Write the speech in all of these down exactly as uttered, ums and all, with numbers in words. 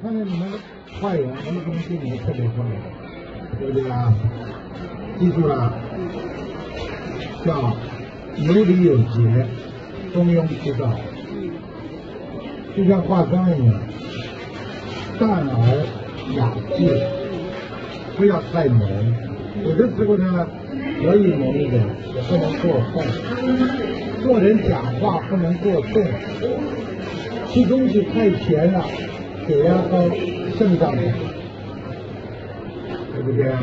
하는 화해요. 어느 정도는 못하게 보면 우리가 기술아 저 요리 요지에 동용기가 시장 과정은요 단어 약지 부약 사이모 요즘 쓰고는 여기 몸이다 不能过分做人讲话不能过重吃东西太甜了 血压高，肾脏不好，对不对啊？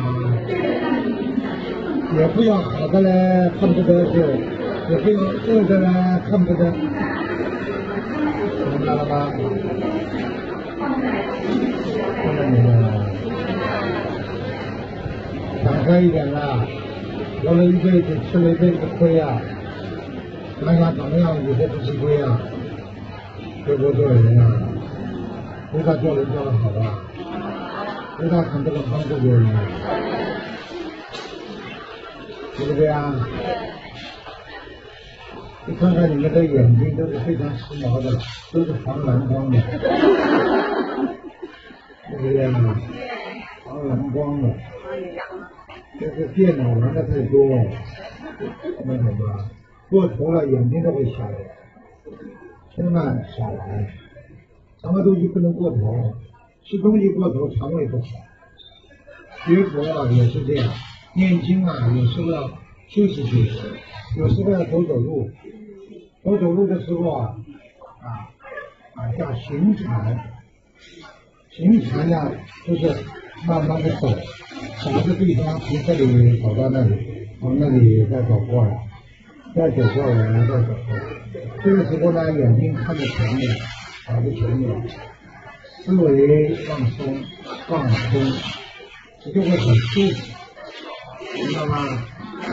也不要好的嘞，恨不得是；也不要饿的嘞，恨不得。明白了吗？看到没有？坦率一点啦，活了一辈子，吃了一辈子亏啊！想想怎么样以后不吃亏啊？多多做人啊！ 回答做人做得好吧，回答很多的帮助别人，对不对啊？你看看你们的眼睛都是非常时髦的，都是防蓝光的，对不对啊？防蓝光的，这是电脑玩的太多，那怎么办？过头了眼睛都会瞎的，千万少玩。 什么东西不能过头，吃东西过头肠胃不好。学佛啊也是这样，念经啊有时候要休息休息，有时候要走走路。走走路的时候啊，啊啊叫行禅。行禅呢就是慢慢的走，找个地方从这里走到那里，从那里再走过来，再走过来，再走过来。这个时候呢，眼睛看着前面。 搞个全面，思维放松，放松，你就会很舒服，明白吗？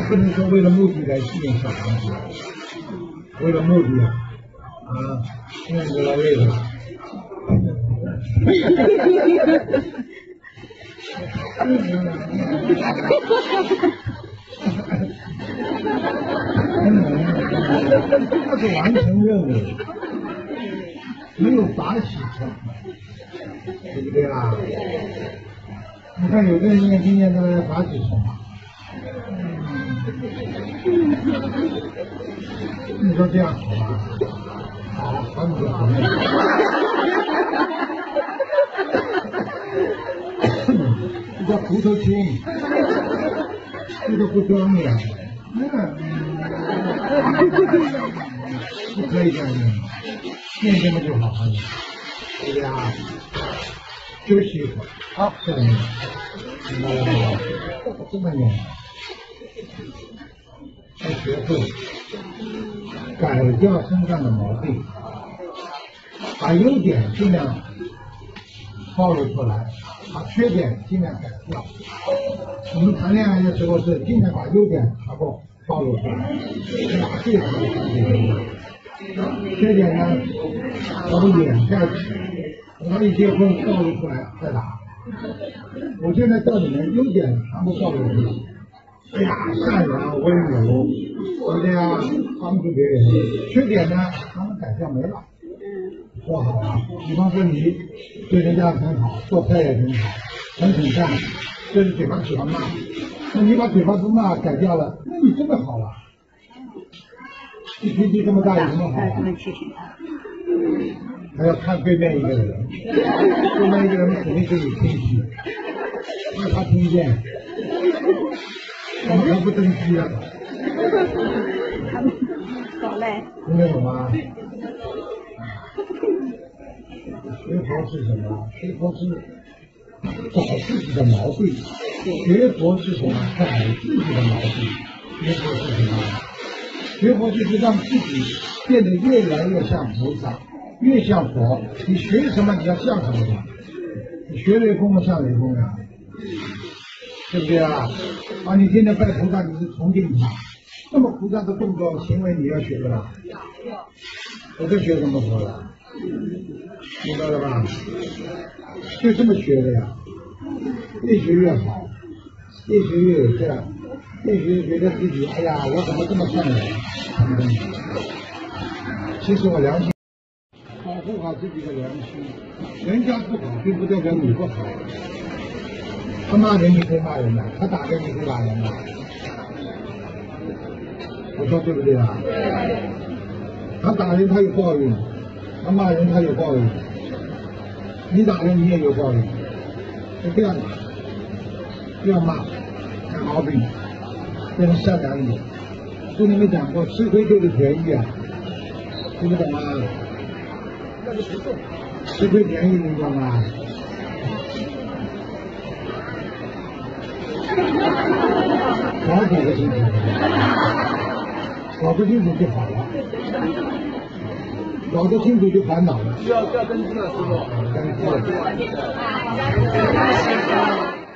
不能说为了目的来吸引小房子，为了目的啊，啊，那就来累了。那是完成任务。 没有法喜成，对不对啊？你看有的人念经念到法喜成，你说这样好吗？好，还不好呢？这叫骨头精，这个不装的，不可以这样的。 念什么就好好念，对不对啊？休息一会儿，好，再来念。明白了吗？这么念，要学会改掉身上的毛病，把优点尽量暴露出来，把缺点尽量改掉。我们谈恋爱的时候是尽量把优点全部暴露出来，把最好的东西。 缺点呢，我们掩盖起来，等到一结婚暴露出来再打。我现在叫你们优点全部暴露出来，哎呀，善良温柔，对不对啊？帮助别人。缺点呢，他们改掉没了，说好了。比方说你对人家很好，做菜也很好，很肯干，就是嘴巴喜欢骂，那你把嘴巴不骂改掉了，那你真的好了。 你脾气这么大有什么好啊？还要看对面一个人，对面一个人肯定是你脾气，让他听见，我们还不珍惜啊？他们搞赖，听得懂吗？学佛是什么？学佛是找自己的毛病，学佛是什么？改自己的毛病，学佛是什么？ 学佛就是让自己变得越来越像菩萨，越像佛。你学什么，你要像什么。你学雷锋不像雷锋呀，对不对啊？啊，你天天拜菩萨，你是崇敬他，那么菩萨的动作行为你要学不啦？我在学什么佛了？明白了吧？就这么学的呀，越学越好，越学越有劲。 一直觉得自己，哎呀，我怎么这么善良？其实我良心。不好自己的良心，人家不好并不代表你不好。他骂人你可以骂人呐，他打人你可以打人呐，我说对不对啊？他打人他有报应，他骂人他有报应，你打人你也有报应，就这样打，这样骂，还好比变成善良一点。跟你们讲过，吃亏就是便宜啊，听得懂吗？那就不懂，吃亏便宜，你懂吗？搞搞不清楚，搞不清楚就好了，搞得清楚就烦恼了。需要需要根治的时候，根治。